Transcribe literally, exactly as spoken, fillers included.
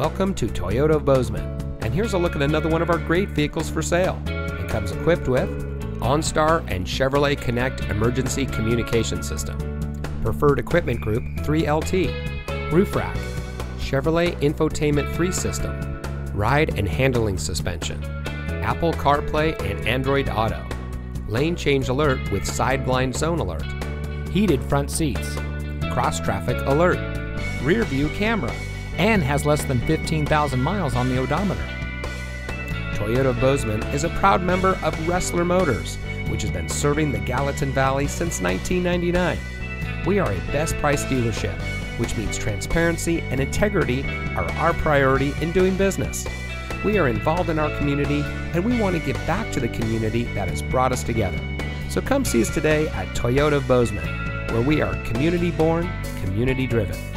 Welcome to Toyota of Bozeman, and here's a look at another one of our great vehicles for sale. It comes equipped with OnStar and Chevrolet Connect Emergency Communication System, Preferred Equipment Group three L T, Roof Rack, Chevrolet Infotainment three System, Ride and Handling Suspension, Apple CarPlay and Android Auto, Lane Change Alert with Side Blind Zone Alert, Heated Front Seats, Cross Traffic Alert, Rear View Camera, and has less than fifteen thousand miles on the odometer. Toyota of Bozeman is a proud member of Ressler Motors, which has been serving the Gallatin Valley since nineteen ninety-nine. We are a best price dealership, which means transparency and integrity are our priority in doing business. We are involved in our community, and we want to give back to the community that has brought us together. So come see us today at Toyota of Bozeman, where we are community born, community driven.